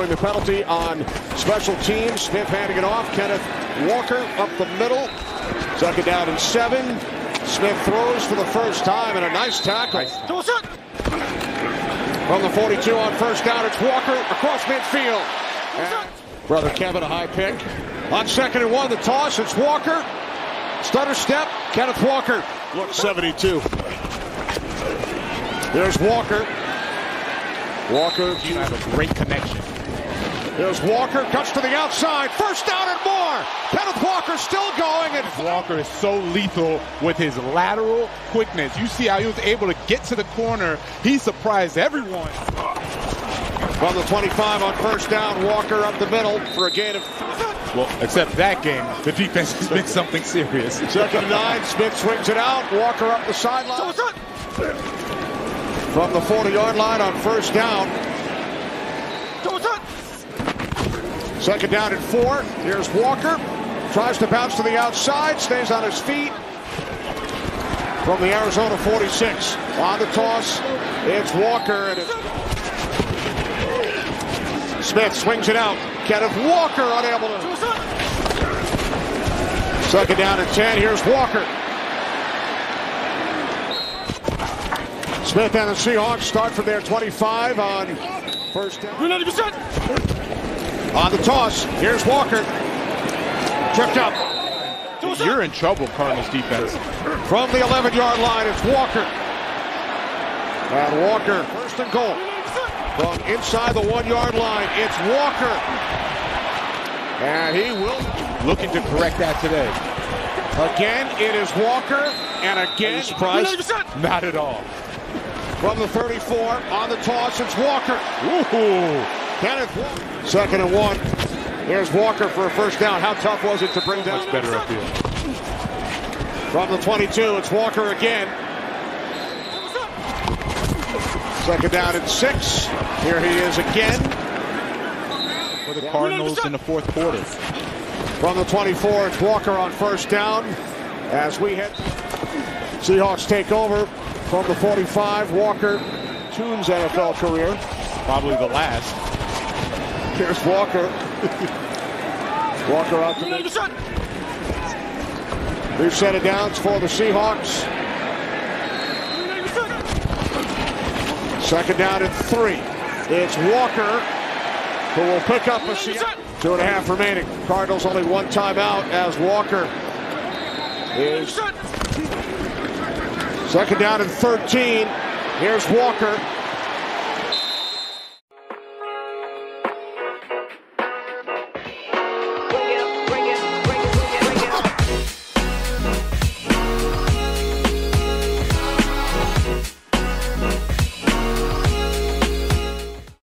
following the penalty on special teams. Smith handing it off. Kenneth Walker up the middle. Second down and 7. Smith throws for the first time, and a nice tackle. From the 42 on first down, it's Walker across midfield. And brother Kevin, a high pick. On second and 1, the toss. It's Walker. Stutter step. Kenneth Walker. Look, 72. There's Walker. Walker, you have a great connection. There's Walker, cuts to the outside. First down and more. Kenneth Walker still going. And Walker is so lethal with his lateral quickness. You see how he was able to get to the corner. He surprised everyone. From the 25 on first down, Walker up the middle for a gain of... Well, except that game, the defense has been something serious. Second and 9, Smith swings it out. Walker up the sideline. From the 40-yard line on first down. Second down and 4. Here's Walker. Tries to bounce to the outside. Stays on his feet. From the Arizona 46. On the toss, it's Walker. Smith swings it out. Kenneth Walker unable to... Second down and 10. Here's Walker. Smith and the Seahawks start from their 25 on first down. On the toss, here's Walker. Tripped up. You're in trouble, Cardinals defense. From the 11-yard line, it's Walker. And Walker, first and goal. From inside the 1-yard line, it's Walker. And he will... Looking to correct that today. Again, it is Walker. And again... Surprised? Not at all. From the 34, on the toss, it's Walker. Woohoo! Kenneth Walker. Second and 1. Here's Walker for a first down. How tough was it to bring down? Much better upfield. From the 22, it's Walker again. Second down and 6. Here he is again. For the Cardinals in the fourth quarter. From the 24, it's Walker on first down. As we head, Seahawks take over. From the 45, Walker, Toon's NFL career. Probably the last. Here's Walker. Walker out the... New set of downs for the Seahawks. Second down and 3. It's Walker, who will pick up a... 2.5 remaining. Cardinals only one timeout as Walker is... Second down and 13. Here's Walker.